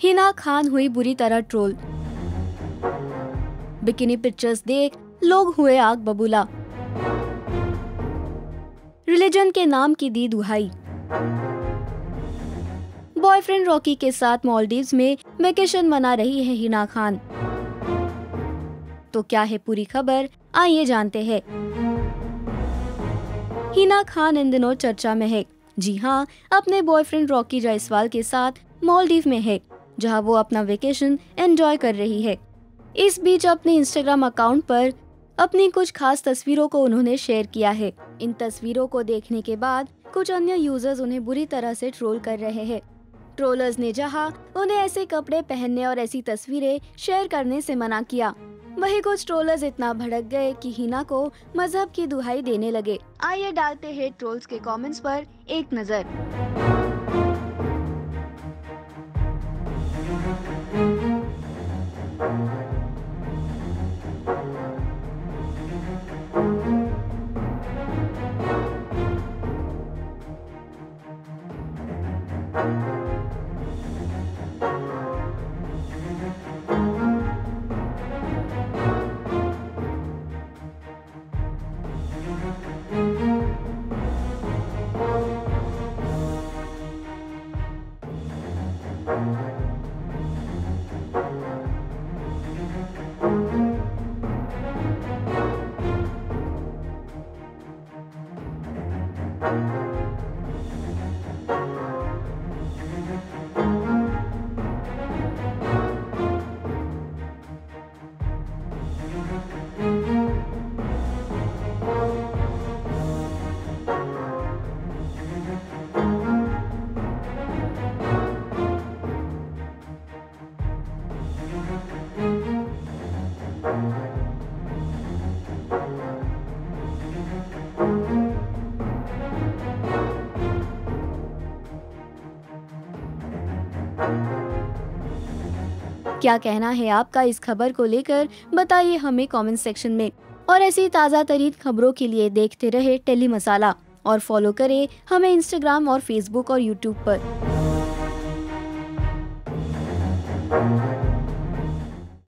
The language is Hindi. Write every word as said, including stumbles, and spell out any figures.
हिना खान हुई बुरी तरह ट्रोल। बिकिनी पिक्चर्स देख लोग हुए आग बबूला। रिलीजन के नाम की दी दुहाई। बॉयफ्रेंड रॉकी के साथ मालदीव्स में वेकेशन मना रही है हिना खान। तो क्या है पूरी खबर, आइए जानते हैं। हिना खान इन दिनों चर्चा में है। जी हाँ, अपने बॉयफ्रेंड रॉकी जायसवाल के साथ मालदीव में है, जहाँ वो अपना वेकेशन एंजॉय कर रही है। इस बीच अपने इंस्टाग्राम अकाउंट पर अपनी कुछ खास तस्वीरों को उन्होंने शेयर किया है। इन तस्वीरों को देखने के बाद कुछ अन्य यूजर्स उन्हें बुरी तरह से ट्रोल कर रहे हैं। ट्रोलर्स ने जहां उन्हें ऐसे कपड़े पहनने और ऐसी तस्वीरें शेयर करने से मना किया, वहीं कुछ ट्रोलर्स इतना भड़क गए कि हिना को मजहब की दुहाई देने लगे। आइए डालते हैं ट्रोल्स के कमेंट्स पर एक नजर। क्या कहना है आपका इस खबर को लेकर, बताइए हमें कमेंट सेक्शन में। और ऐसी ताज़ा तरीन खबरों के लिए देखते रहे टेली मसाला और फॉलो करें हमें इंस्टाग्राम और फेसबुक और यूट्यूब पर।